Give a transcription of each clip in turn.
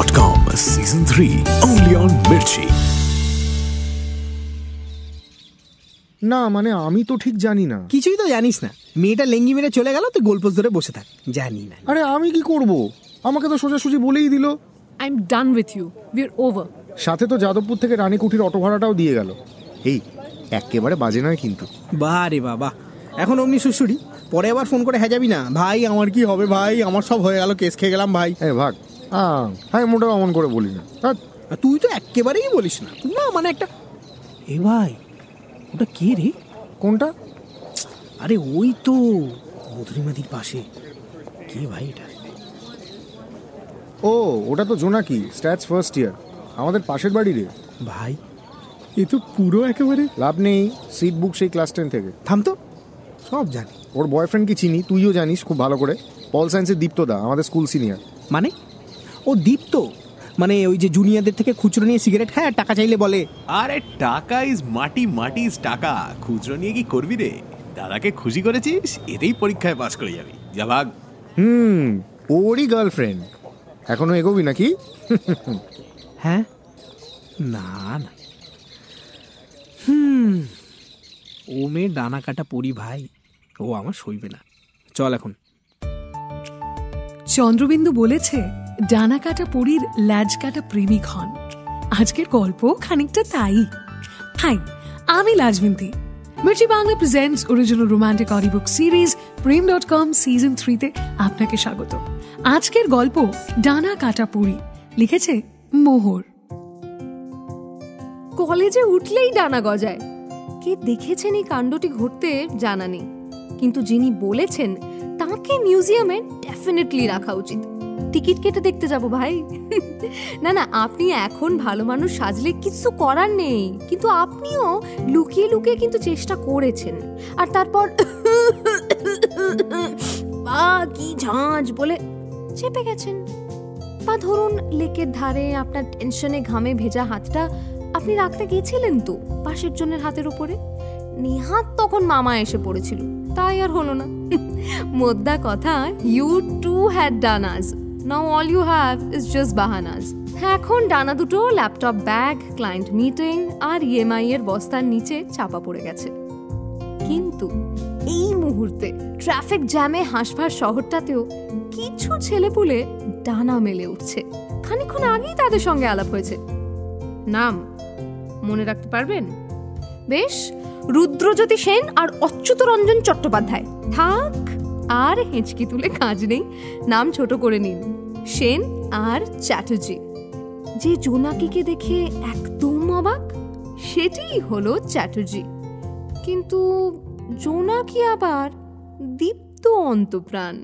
প্রেম.com season 3 only on Mirchi. না মানে আমি তো ঠিক জানি না, কিছুই তো জানিস না। মেয়েটা লেঙ্গি মেরে চলে গেল, তুই গোলপোস্ট ধরে বসে থাক। জানি না, আরে আমি কি করব? আমাকে তো সোজাসুজি বলেই দিল। I am done with you, we are over. সাথে তো যাদবপুর থেকে রানী কুঠির অটো ভাড়াটাও দিয়ে গেল। এই একেবারে বাজে নয় কিন্তু। বাহ রে বাবা, এখন অমনি সুসুরি। পরে আবার ফোন করে হ্যাঁ যাবি না? ভাই আমার কি হবে ভাই, আমার সব হয়ে গেল, কেস খেয়ে গেলাম ভাই। হ্যাঁ ভাগ, হ্যাঁ মোটাও অমন করে বলি না। তুই তো একেবারেই বলিস না। না মানে একটা, এ ভাই ওটা কে রে? কোনটা? আরে ওই তো মধুরিমাদির পাশে। কে ভাই এটা? ও ওটা তো জোনাকি, স্ট্যাটস ফার্স্ট ইয়ার, আমাদের পাশের বাড়ি রে ভাই। এ তো পুরো একেবারে। লাভ নেই, সিট বুক সেই ক্লাস 10 থেকে। থাম তো, সব জানি। ওর বয়ফ্রেন্ড কি চিনি? তুইও জানিস খুব ভালো করে। পল সায়েন্সের দীপ্ত দা, আমাদের স্কুল সিনিয়র। মানে ও দীপ্ত মানে ওই যে জুনিয়রদের থেকে খুচরো নিয়ে সিগারেট খায় আর টাকা চাইলে বলে। আরে টাকা ইজ মাটি, মাটি ইজ টাকা। খুচরো নিয়ে কি করবি রে? দাদাকে খুশি করেছিস, এতেই পরীক্ষায় পাস করে যাবি। যা ভাগ। ওরই গার্লফ্রেন্ড। এখনো এগোবি নাকি? হ্যাঁ না না, ও মেয়ে ডানা কাটা পড়ি ভাই, ও আমার সইবে না। চল এখন। চন্দ্রবিন্দু বলেছে ডানা কাটা পরীর ল্যাজ কাটা প্রেমিক হন। আজকের গল্প খানিকটা তাই। হাই, আমি Lajbinti. Mirchi Bangla presents original romantic audio book series প্রেম.com সিজন 3 তে আপনাকে স্বাগত। আজকের গল্প ডানা কাটা পরী, লিখেছে মোহর। কলেজে উঠলেই ডানা গজায়। কে দেখেছেন এই কাণ্ডটি ঘটতে জানা নেই, কিন্তু যিনি বলেছেন তাকে মিউজিয়ামে ডেফিনেটলি রাখা উচিত। টিকিট কেটে দেখতে যাব ভাই। না না, আপনি এখন ভালো মানুষ সাজলে কিছু করার নেই, কিন্তু আপনিও লুকিয়ে লুকিয়ে কিন্তু চেষ্টা করেছেন। আর তারপর বা কি ঝাঁজ বলে চেপে গেছেন। বা ধরুন লেকের ধারে আপনার টেনশনে ঘামে ভেজা হাতটা আপনি রাখতে গিয়েছিলেন তো পাশের জনের হাতের উপরে, নিহাত তখন মামা এসে পড়েছিল, তাই আর হলো না। মোদ্দা কথা, ইউ টু হ্যাড ডানাস, now all you have is just বাহানাস। এখন ডানা দুটো ল্যাপটপ ব্যাগ, ক্লায়েন্ট মিটিং আর ইএমআই এর বস্তার নিচে চাপা পড়ে গেছে। কিন্তু এই মুহূর্তে ট্রাফিক জ্যামে হাঁসফাঁস শহরটাতেও কিছু ছেলেপুলে ডানা মেলে উঠছে। খানিকক্ষণ আগেই তাদের সঙ্গে আলাপ হয়েছে। নাম মনে রাখতে পারবেন? বেশ, রুদ্রজিৎ সেন আর অচ্যুত রঞ্জন চট্টোপাধ্যায়। থাক আর হেঁচকি তুলে কাজ নেই, নাম ছোট করে নিন। সেন আর চ্যাটার্জি। যে জোনাকিকে দেখে একদম অবাক, সেটাই হলো চ্যাটার্জি। কিন্তু জোনাকি আবার দীপ্ত অন্তপ্রাণ।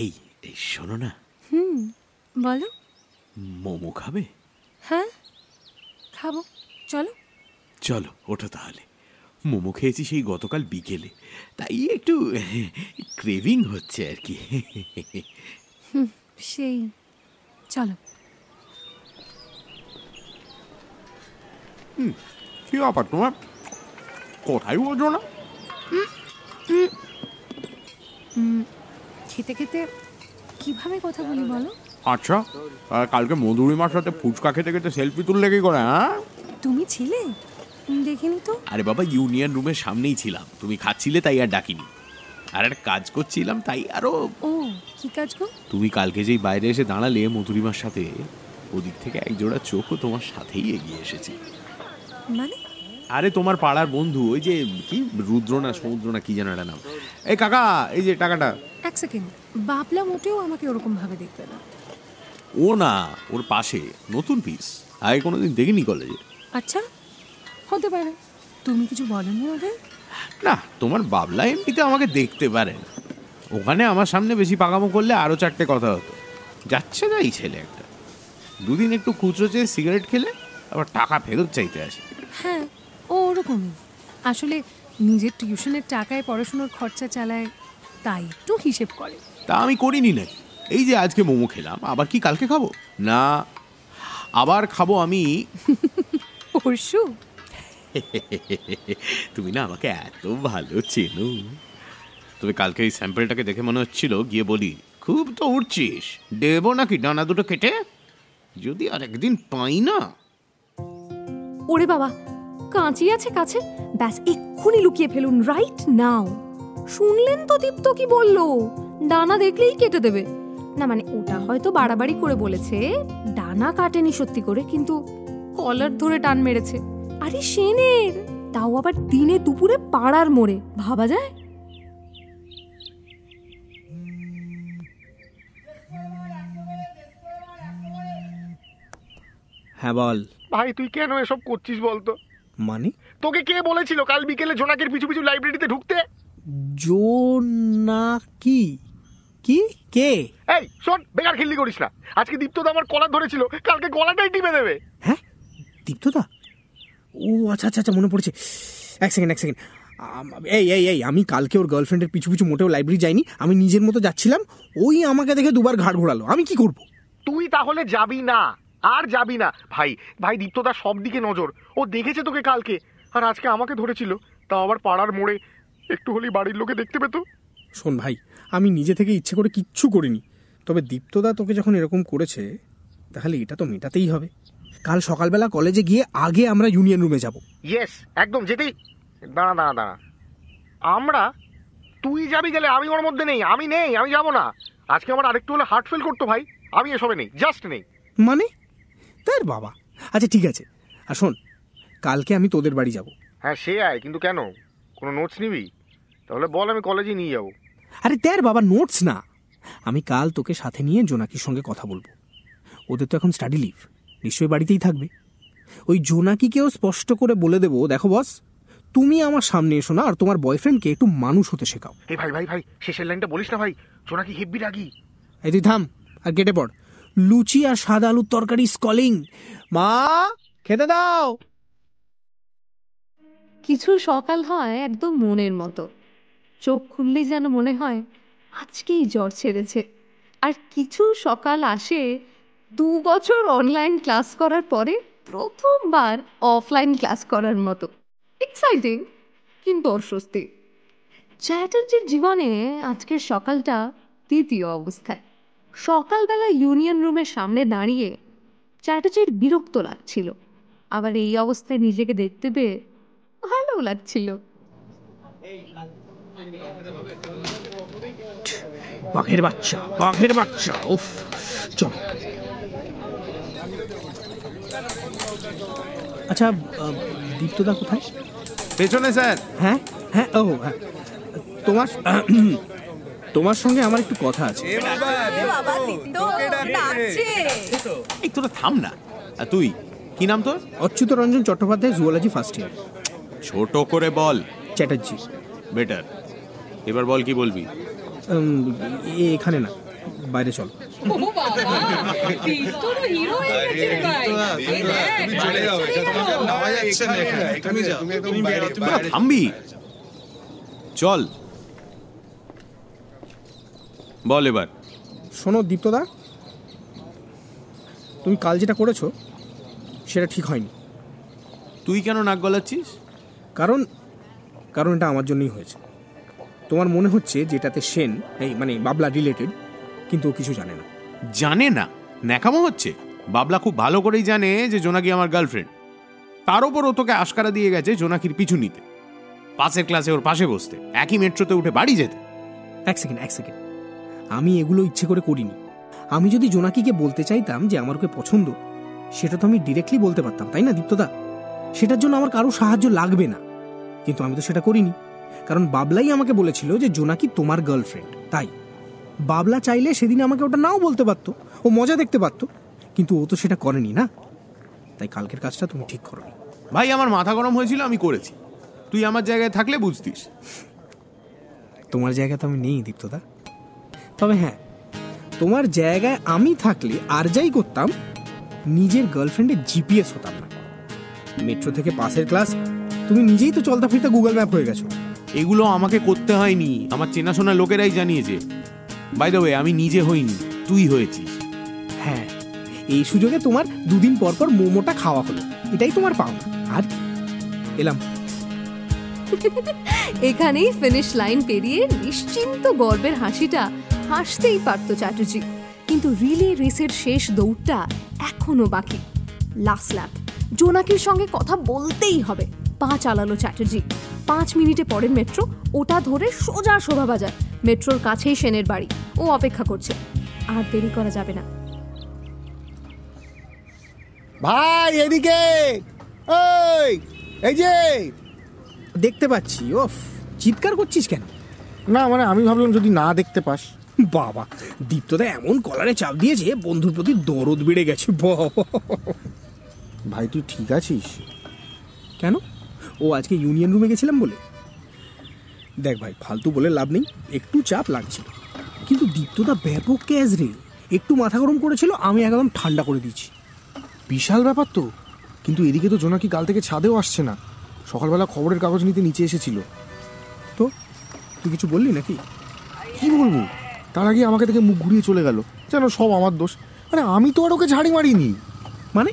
এই শোনো না। বলো। মোমো খাবে? হ্যাঁ খাবো, চলো। চলো ওঠো তাহলে। মোমো খেয়েছি সেই গতকাল বিকেলে, তাই একটু ক্রেভিং হচ্ছে আর কি। সেই চলো। কি ব্যাপার তোমার? কোথায় বোঝো না? খেতে খেতে কিভাবে কথা বলি বলো। আচ্ছা, কালকে মধুরিমার সাথে ফুচকা খেতে খেতে সেলফি তুললে কি করে? হ্যাঁ তুমি ছিলে, দেখিনি তো। আরে বাবা, ইউনিয়ন রুমের সামনেই ছিলাম, তুমি খাচ্ছিলে তাই আর ডাকিনি। আর একটা কাজ করছিলাম তাই আরো। ও কি কাজ গো? তুমি কালকে যেই বাইরে এসে দাঁড়ালে মধুরিমার সাথে, ওদিক থেকে একজোড়া চোখও তোমার সাথেই এগিয়ে এসেছে। মানে? আরে তোমার পাড়ার বন্ধু, ওই যে কি রুদ্র না সমুদ্র না কি যেন একটা নাম। এই কাকা, এই যে টাকাটা। এক সেকেন্ড, বাবলা মোটেও আমাকে ওরকম ভাবে দেখবে না। ও না, ওর পাশে নতুন পিস, আগে কোনোদিন দেখিনি কলেজে। আচ্ছা হতে পারে। তুমি কিছু বলনি ওদের? না, তোমার বাবলা এমনিতে আমাকে দেখতে পারে না। ওখানে আমার সামনে বেশি পাকামো করলে আরও চারটে কথা হতো। যাচ্ছে না এই ছেলে একটা, দুদিন একটু খুচরো চেয়ে সিগারেট খেলে আবার টাকা ফেরত চাইতে আসে। হ্যাঁ ও ওরকমই। আসলে নিজের টিউশনের টাকায় পড়াশুনোর খরচা চালায়, তাই একটু হিসেব করে। তা আমি করিনি নাকি? এই যে আজকে মোমো খেলাম, আবার কি কালকে খাবো? না, আবার খাবো আমি পরশু। তুমি না আমাকে এত ভালো চেনো। তবে কালকে এই স্যাম্পলটাকে দেখে মনে হচ্ছিল গিয়ে বলি খুব তো উঠছিস, দেবো নাকি ডানা দুটো কেটে? যদি আর একদিন পাই না। ওরে বাবা, কাঁচি আছে কাছে, ব্যাস এক্ষুনি লুকিয়ে ফেলুন, রাইট নাও। শুনলেন তো দীপ্ত কি বললো? ডানা দেখলেই কেটে দেবে। না মানে ওটা হয়তো বাড়াবাড়ি করে বলেছে, ডানা কাটেনি সত্যি করে, কিন্তু কলার ধরে টান মেরেছে। আরে সেনের, তাও আবার দিনে দুপুরে পাড়ার মোড়ে, ভাবা যায়? হ্যাঁ বল ভাই, তুই কেন এসব করছিস বলতো? মানে তোকে কে বলেছিল কাল বিকেলে জোনাকির পিছু পিছু লাইব্রেরিতে ঢুকতে? জোনাকি? কি কে? এই শোন, বেকার খিল্লি করিস না। আজকে দীপ্তদা আমার কলার ধরেছিল, কালকে গলাটাই টিপে দেবে। হ্যাঁ দীপ্তদা? ও আচ্ছা আচ্ছা আচ্ছা, মনে পড়ছে। এক সেকেন্ড এক সেকেন্ড। এই এই এই, আমি কালকে ওর গার্লফ্রেন্ডের পিছু পিছু মোটেও লাইব্রেরি যাইনি, আমি নিজের মতো যাচ্ছিলাম। ওই আমাকে দেখে দুবার ঘাড় ঘোরালো। আমি কি করব? তুই তাহলে যাবি না, আর যাবি না। ভাই ভাই, দীপ্তদা সব দিকে নজর। ও দেখেছে তোকে কালকে, আর আজকে আমাকে ধরেছিল, তাও আবার পাড়ার মোড়ে। একটু হলেই বাড়ির লোকে দেখতে পেতো। শোন ভাই, আমি নিজে থেকে ইচ্ছে করে কিচ্ছু করিনি, তবে দীপ্তদা তোকে যখন এরকম করেছে তাহলে এটা তো মেটাতেই হবে। কাল সকালবেলা কলেজে গিয়ে আগে আমরা ইউনিয়ন রুমে যাব। ইয়েস, একদম যেতেই। দাঁড়া দাঁড়া দাঁড়া, আমরা? তুই যাবি? গেলে আমি ওর মধ্যে নেই, আমি নেই, আমি যাব না। আজকে আমার আরেকটু হলে হার্ট ফেল করতো ভাই, আমি এসবে নেই, জাস্ট নেই। মানে তার বাবা। আচ্ছা ঠিক আছে। আর শোন, কালকে আমি তোদের বাড়ি যাব। হ্যাঁ সে আয়, কিন্তু কেন? কোনো নোটস নিবি? তাহলে বল, আমি কলেজে নিয়ে যাবো। আরে তার বাবা, নোটস না। আমি কাল তোকে সাথে নিয়ে জোনাকির সঙ্গে কথা বলবো। ওদের তো এখন স্টাডি লিভ, নিশ্চয়ই বাড়িতেই থাকবে। ওই জোনাকিকেও স্পষ্ট করে বলে দেবো, দেখো বস, তুমি আমার সামনে এসো না, আর তোমার বয়ফ্রেন্ডকে একটু মানুষ হতে শেখাও। এই ভাই ভাই ভাই, শেষের লাইনটা বলিস না ভাই, জোনাকি হেব্বি রাগি। এই তুই থাম আর কেটে পড়। লুচি আর সাদা আলুর তরকারি স্কলিং। মা খেতে দাও। কিছু সকাল হয় একদম মনের মতো, চোখ খুললেই যেন মনে হয় আজকেই জ্বর ছেড়েছে। আর কিছু সকাল আসে 2 বছর অনলাইন ক্লাস করার পরে প্রথমবার অফলাইন ক্লাস করার মতো, এক্সাইটিং কিন্তু অস্বস্তি। চ্যাটার্জির জীবনে আজকের সকালটা তৃতীয় অবস্থায়। সকালবেলা ইউনিয়ন রুমের সামনে দাঁড়িয়ে চ্যাটার্জির বিরক্ত লাগছিল, আবার এই অবস্থায় নিজেকে দেখতে পেয়ে ভালো লাগছিল। বাঘের বাচ্চা, বাঘের বাচ্চা। উফ, চল। আচ্ছা দীপ্তদা কোথায়? পেছনে স্যার। হ্যাঁ হ্যাঁ, ও হ্যাঁ, তোমার তোমার সঙ্গে আমার একটু কথা আছে। এই তোরা থাম না। তুই কি নাম তোর? Achyut Ranjan Chattopadhyay, zoology first year. ছোট করে বল। চ্যাটার্জি। বেটার। এবার বল কি বলবি। এখানে না, বাইরে চল। থামবি? চল বল এবার। শোনো দীপ্তদা, তুমি কাল যেটা করেছো সেটা ঠিক হয়নি। তুই কেন নাক গলাচ্ছিস? কারণ এটা আমার জন্যই হয়েছে। তোমার মনে হচ্ছে যেটাতে সেন, এই মানে বাবলা রিলেটেড, কিন্তু ও কিছু জানে না। জানে না? ন্যাকামো হচ্ছে। বাবলা খুব ভালো করেই জানে যে জোনাকি আমার গার্লফ্রেন্ড। তার ওপর ও তোকে আশকারা দিয়ে গেছে জোনাকির পিছু নিতে, পাশের ক্লাসে ওর পাশে বসতে, একই মেট্রোতে উঠে বাড়ি যেতে। এক সেকেন্ড, আমি এগুলো ইচ্ছে করে করিনি। আমি যদি জোনাকিকে বলতে চাইতাম যে আমার ওকে পছন্দ, সেটা তো আমি ডিরেক্টলি বলতে পারতাম, তাই না দীপ্তদা? সেটার জন্য আমার কারো সাহায্য লাগবে না, কিন্তু আমি তো সেটা করিনি, কারণ বাবলাই আমাকে বলেছিল যে জোনাকি তোমার গার্লফ্রেন্ড। তাই বাবলা চাইলে সেদিন আমাকে ওটা নাও বলতে পারতো, ও মজা দেখতে পারতো, কিন্তু ও তো সেটা করেনি না। তাই কালকের কাজটা তুমি ঠিক করোনি। ভাই আমার মাথা গরম হয়েছিল, আমি করেছি। তুই আমার জায়গায় থাকলে বুঝতিস। তোমার জায়গা তো আমি নেই দীপ্তদা, তবে হ্যাঁ, তোমার জায়গায় আমি থাকলে আর যাই করতাম, নিজের গার্লফ্রেন্ডে জিপিএস হতাম না। মেট্রো থেকে পাশের ক্লাস, তুমি নিজেই তো চলতা ফিরতা গুগল ম্যাপ হয়ে গেছো। এগুলো আমাকে করতে হয়নি, আমার চেনাশোনা লোকেরাই জানিয়েছে। বাই দ্য ওয়ে, আমি নিজে হইনি, তুই হয়েছিস। হ্যাঁ, এই সুযোগে তোমার 2 দিন পর পর মোমোটা খাওয়া হলো, এটাই তোমার পাওনা। আর এলাম। এখানেই ফিনিশ লাইন পেরিয়ে নিশ্চিন্ত গর্বের হাসিটা হাসতেই পারত চ্যাটার্জি, কিন্তু রিলে রেসের শেষ দৌড়টা এখনো বাকি। লাস্ট ল্যাপ, জোনাকির সঙ্গে কথা বলতেই হবে। পা চালালো চ্যাটার্জি। 5 মিনিটে পরে মেট্রো, ওটা ধরে সোজা শোভাবাজার। মেট্রোর কাছেই সেনের বাড়ি, ও অপেক্ষা করছে, আর দেরি করা যাবে না। ভাই এদিকে, এই যে দেখতে পাচ্ছি। ওফ, চিৎকার করছিস কেন? না মানে আমি ভাবলাম যদি না দেখতে পাস। বাবা, দীপ্তদা এমন কলারে চাপ দিয়েছে বন্ধুর প্রতি দরদ বেড়ে গেছে। ভাই তুই ঠিক আছিস? কেন? ও আজকে ইউনিয়ন রুমে গেছিলাম বলে। দেখ ভাই, ফালতু বলে লাভ নেই, একটু চাপ লাগছিল, কিন্তু দীপ্তদা ব্যাপক ক্যাজ রে। একটু মাথা গরম করেছিল, আমি একদম ঠান্ডা করে দিয়েছি। বিশাল ব্যাপার তো। কিন্তু এদিকে তো জোনাকি কাল থেকে ছাদেও আসছে না। সকালবেলা খবরের কাগজ নিতে নিচে এসেছিল। তো তুই কিছু বললি নাকি? কি বলবো, তার আগে আমাকে থেকে মুখ ঘুরিয়ে চলে গেল, যেন সব আমার দোষ। আরে আমি তো আর ওকে ঝাড়ি মারিনি। মানে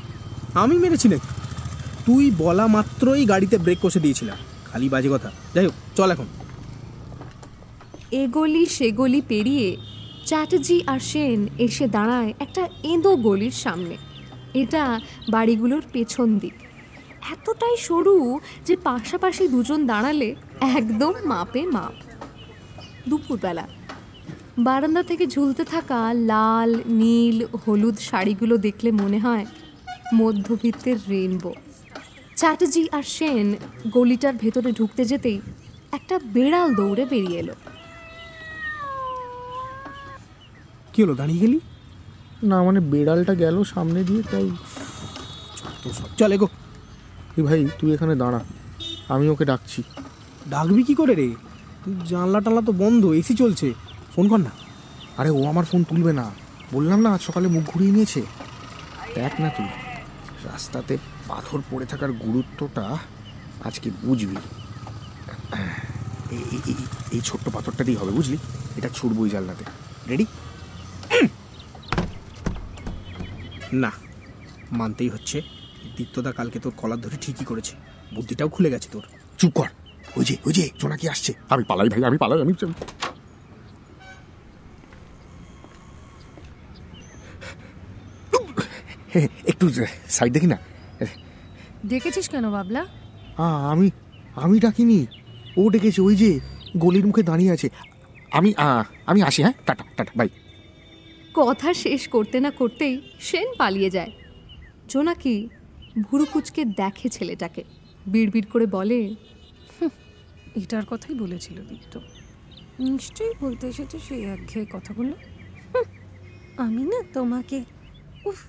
আমি মেরেছি নাকি? তুই বলা মাত্রই গাড়িতে ব্রেক কষে দিয়েছিলাম, খালি বাজে কথা। যাই হোক, চল এখন। এগলি সেগলি পেরিয়ে চ্যাটার্জি আর সেন এসে দাঁড়ায় একটা এঁদো গলির সামনে। এটা বাড়িগুলোর পেছন দিক, এতটাই সরু যে পাশাপাশি দুজন দাঁড়ালে একদম মাপে মাপ। দুপুরবেলা বারান্দা থেকে ঝুলতে থাকা লাল নীল হলুদ শাড়িগুলো দেখলে মনে হয় মধ্যবিত্তের রেইনবো। চ্যাটার্জি আর সেন গলিটার ভেতরে ঢুকতে যেতেই একটা বেড়াল দৌড়ে বেরিয়ে এলো। কি হলো, দাঁড়িয়ে গেলি? না মানে বেড়ালটা গেল সামনে দিয়ে, তাই। চলে গো। ভাই তুই এখানে দাঁড়া, আমি ওকে ডাকছি। ডাকবি কি করে রে? জানলা টানলা তো বন্ধ, এসি চলছে। ফোন কর না। আরে ও আমার ফোন তুলবে না, বললাম না আজ সকালে মুখ ঘুরিয়ে নিয়েছে। দেখ না তুই, রাস্তাতে পাথর পড়ে থাকার গুরুত্বটা আজকে বুঝবি। এই ছোট্ট পাথরটা দিয়ে হবে, বুঝলি? এটা ছুড়বই জানলাতে। রেডি? না, মানতেই হচ্ছে। দীপ্তদা কালকে তোর কলার ধরে ঠিকই করেছে, বুদ্ধিটাও খুলে গেছে তোর। চুপ কর। ওই যে জোনাকি আসছে। আমি পালাই ভাই, আমি পালাই। আমি একটু সাইড দেখি না। ডেকেছিস কেন বাবলা? আমি ডাকিনি, ও ডেকেছে। ওই যে গলির মুখে দাঁড়িয়ে আছে। আমি আসি, হ্যাঁ? Tata tata, bye. কথা শেষ করতে না করতেই সেন পালিয়ে যায়। জোনাকি ভুরুকুচকে দেখে ছেলেটাকে, বিড়বিড় করে বলে, এটার কথাই বলেছিল দীপ্ত, নিশ্চয়ই বলতে এসেছে সেই একঘেয়ে কথাগুলো। আমি না তোমাকে, উফ,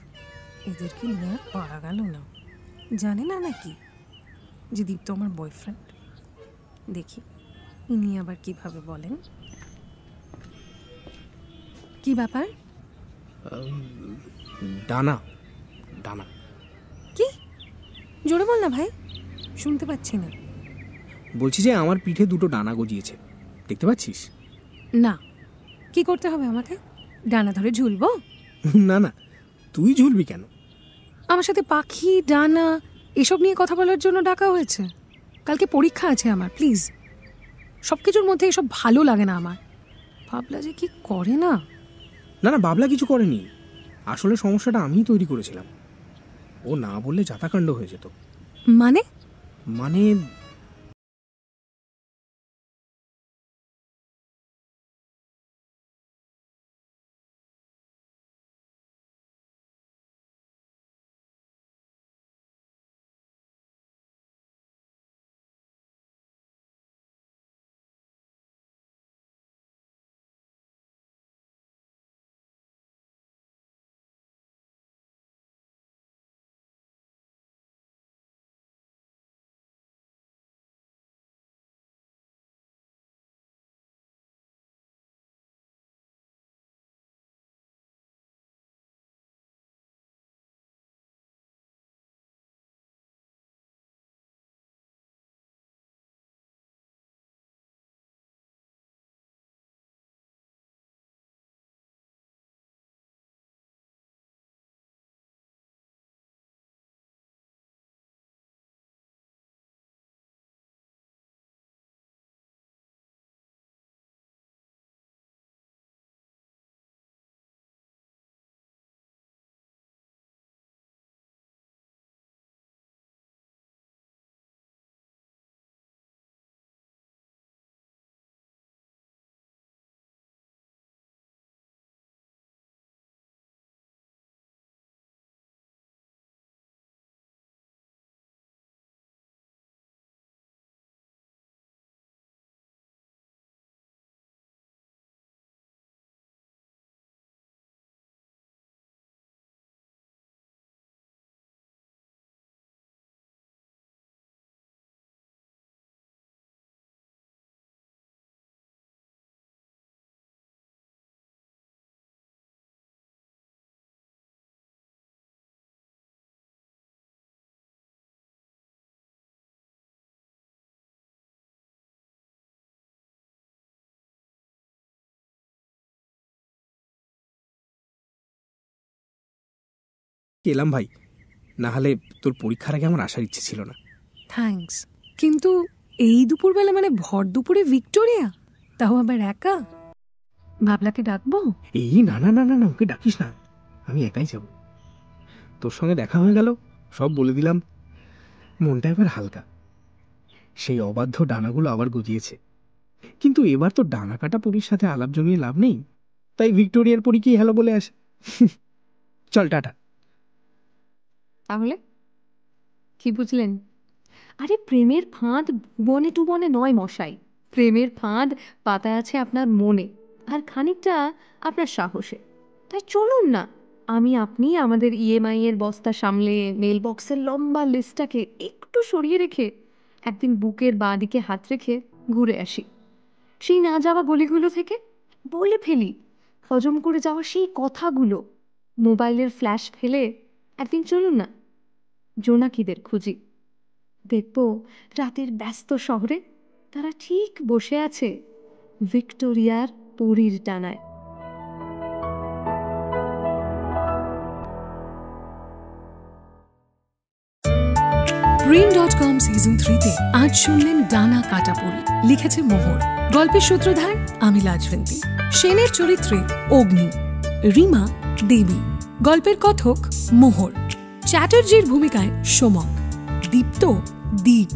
এদেরকে নিয়ে আর পারা গেল না। জানে না নাকি যে দীপ্ত আমার বয়ফ্রেন্ড? দেখি ইনি আবার কিভাবে বলেন। কি ব্যাপার? ডানা ডানা। কি? জোরে বল না ভাই, শুনতে পাচ্ছি না। বলছি যে আমার পিঠে দুটো ডানা গজিয়েছে, দেখতে পাচ্ছিস না? কি করতে হবে আমাকে? ডানা ধরে ঝুলবো? না না, তুই ঝুলবি কেন? আমার সাথে পাখি, ডানা এসব নিয়ে কথা বলার জন্য ডাকা হয়েছে। কালকে পরীক্ষা আছে আমার, প্লিজ। সব কিছুর মধ্যে এসব ভালো লাগে না আমার। বাবলা যে কি করে না। না না, বাবলা কিছু করেনি। আসলে সমস্যাটা আমিই তৈরি করেছিলাম। ও না বললে যাতাকাণ্ড হয়ে যেত। মানে মানে এলাম ভাই, নাহলে তোর পরীক্ষার আগে আমার আসার ইচ্ছে ছিল না। থ্যাঙ্কস, কিন্তু এই দুপুরবেলা, মানে ভর দুপুরে ভিক্টোরিয়া, তাও আবার একা? বাবলাকে ডাকবো? এই না না না না, ওকে ডাকিস না, আমি একাই যাব। তোর সঙ্গে দেখা হয়ে গেল, সব বলে দিলাম, মনটা এবার হালকা। সেই অবাধ্য ডানাগুলো আবার গজিয়েছে, কিন্তু এবার তো ডানা কাটা পুরীর সাথে আলাপ জমিয়ে লাভ নেই, তাই ভিক্টোরিয়ার পরী কি হ্যালো বলে আসে। চল টাটা। তাহলে কি বুঝলেন? আরে প্রেমের ফাঁদ বনে টু বনে নয় মশাই, প্রেমের ফাঁদ পাতা আছে আপনার মনে আর খানিকটা আপনার সাহসে। তাই চলুন না, আমি আপনি আমাদের ইএমআই এর বস্তা সামলে মেলবক্সের লম্বা লিস্টটাকে একটু সরিয়ে রেখে একদিন বুকের বাঁ দিকে হাত রেখে ঘুরে আসি সেই না যাওয়া গলিগুলো থেকে, বলে ফেলি হজম করে যাওয়া সেই কথাগুলো। মোবাইলের ফ্ল্যাশ ফেলে একদিন চলুন না জোনাকিদের খুঁজি, দেখব রাতের ব্যস্ত শহরে তারা ঠিক বসে আছে ভিক্টোরিয়ার পরীর টানায়। প্রেম.com সিজন 3-তে আজ শুনলেন ডানা কাটা পরী, লিখেছে মোহর। গল্পের সূত্রধার আমি লাজবন্তী, সেনের চরিত্রে অগ্নি, রিমা দেবী। গল্পের কথক মোহর, চ্যাটার্জির ভূমিকায় সমক, দীপ্ত দীপ,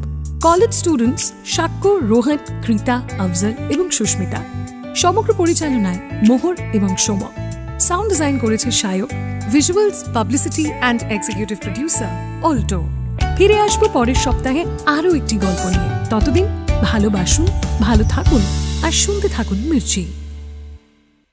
কলেজ স্টুডেন্টস সাক্ষ্য, রোহন, কৃতা, আফজল এবং সুস্মিতা। সমগ্র পরিচালনায় মোহর এবং সমক। সাউন্ড ডিজাইন করেছে Sayak, visuals, publicity and executive producer Alto. ফিরে আসবো পরের সপ্তাহে আরও একটি গল্প নিয়ে। ততদিন ভালোবাসুন, ভালো থাকুন আর শুনতে থাকুন মির্চি।